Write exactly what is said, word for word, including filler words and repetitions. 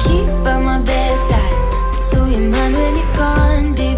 Keep by my bedside, so you mind when you're gone, baby.